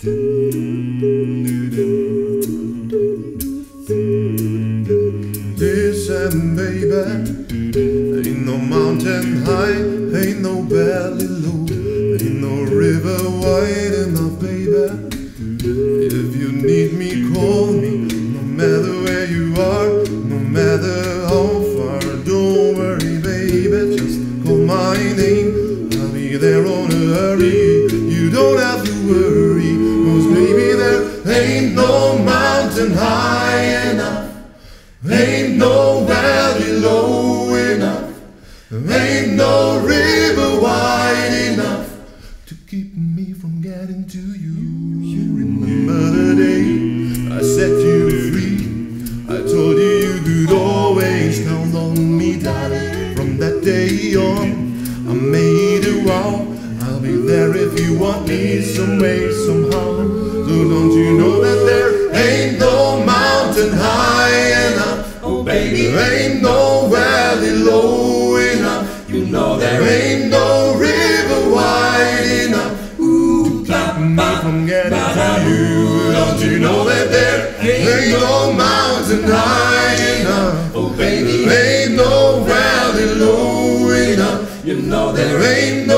Listen, baby, ain't no mountain high, ain't no valley low, ain't no river wide enough, baby. If you need me, call me, no matter where you are, no matter how far. Don't worry, baby, just call my name, I'll be there on a hurry. You don't have to worry, 'cause baby, there ain't no mountain high enough, ain't no valley low enough, ain't no river wide enough to keep me from getting to you. You remember the day I set you free, I told you you could always count on me, darling. From that day on, I made a vow, I'll be there if you want me, some way, somehow. So don't you know that there ain't no mountain high enough, baby, there ain't no valley low enough, you know there ain't no river wide enough, ooh, to keep me from getting to you. Don't you know that there ain't no mountain high enough, oh baby, there ain't no valley low enough, you know there ain't no